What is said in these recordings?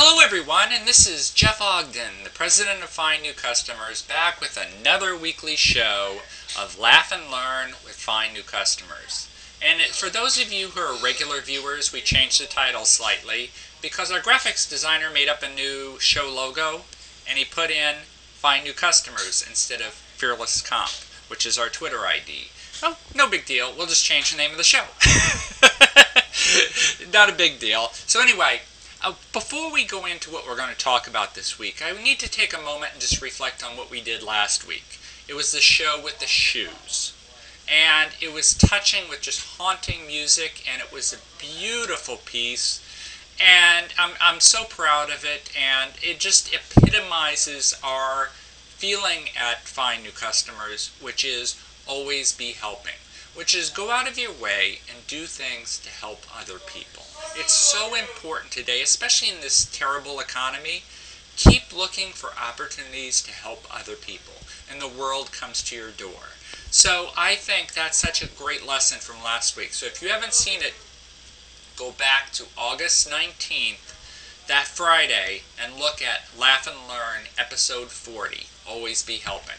Hello everyone, and this is Jeff Ogden, the president of Find New Customers, back with another weekly show of Laugh and Learn with Find New Customers. And for those of you who are regular viewers, we changed the title slightly because our graphics designer made up a new show logo, and he put in Find New Customers instead of Fearless Comp, which is our Twitter ID. Oh, no big deal. We'll just change the name of the show. Not a big deal. So anyway, before we go into what we're going to talk about this week, I need to take a moment and just reflect on what we did last week. It was the show with the shoes. And it was touching with just haunting music, and it was a beautiful piece. And I'm so proud of it, and it just epitomizes our feeling at Find New Customers, which is always be helping. Which is go out of your way and do things to help other people. It's so important today, especially in this terrible economy. Keep looking for opportunities to help other people, and the world comes to your door. So I think that's such a great lesson from last week. So if you haven't seen it, go back to August 19th, that Friday, and look at Laugh and Learn, episode 40, Always Be Helping.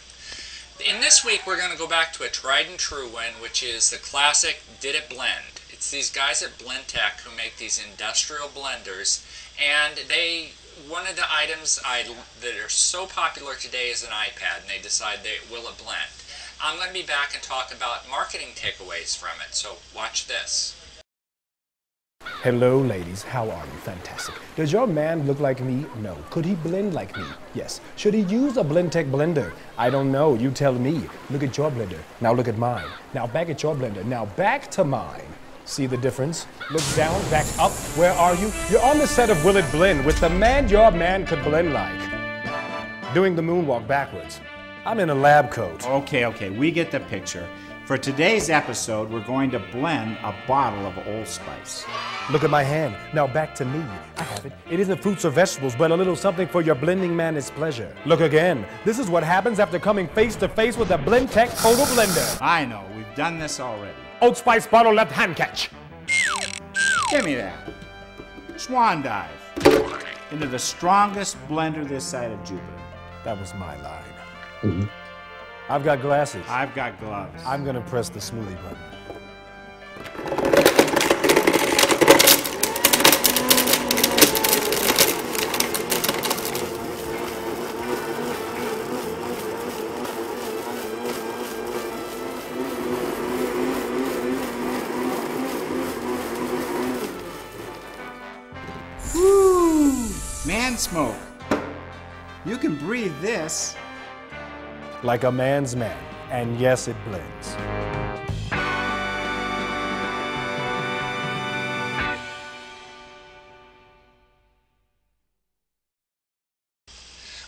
In this week, we're going to go back to a tried and true one, which is the classic Did It Blend. It's these guys at Blendtec who make these industrial blenders, and one of the items that are so popular today is an iPad, and they decide will it blend. I'm going to be back and talk about marketing takeaways from it, so watch this. Hello ladies, how are you? Fantastic. Does your man look like me? No. Could he blend like me? Yes. Should he use a Blendtec blender? I don't know. You tell me. Look at your blender. Now look at mine. Now back at your blender. Now back to mine. See the difference? Look down, back up. Where are you? You're on the set of Will It Blend with the man your man could blend like. Doing the moonwalk backwards. I'm in a lab coat. Okay, we get the picture. For today's episode, we're going to blend a bottle of Old Spice. Look at my hand. Now back to me. I have it. It isn't fruits or vegetables, but a little something for your blending man's pleasure. Look again. This is what happens after coming face to face with a Blendtec photo blender. I know. We've done this already. Old Spice bottle left hand catch. Give me that. Swan dive. Into the strongest blender this side of Jupiter. That was my line. Mm-hmm. I've got glasses. I've got gloves. I'm gonna press the smoothie button. Woo! Man smoke. You can breathe this. Like a man's man, and yes, it blends.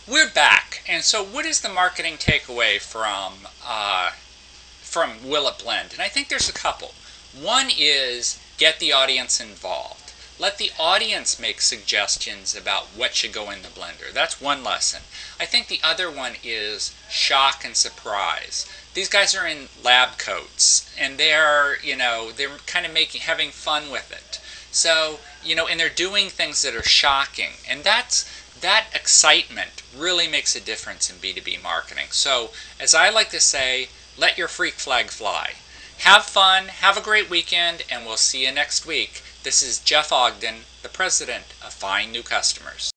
We're back, and so what is the marketing takeaway from Will It Blend? And I think there's a couple. One is get the audience involved. Let the audience make suggestions about what should go in the blender. That's one lesson. I think the other one is shock and surprise. These guys are in lab coats, and they're kind of having fun with it. So, and they're doing things that are shocking, and that excitement really makes a difference in B2B marketing. So, as I like to say, let your freak flag fly. Have fun, have a great weekend, and we'll see you next week. This is Jeff Ogden, the president of Find New Customers.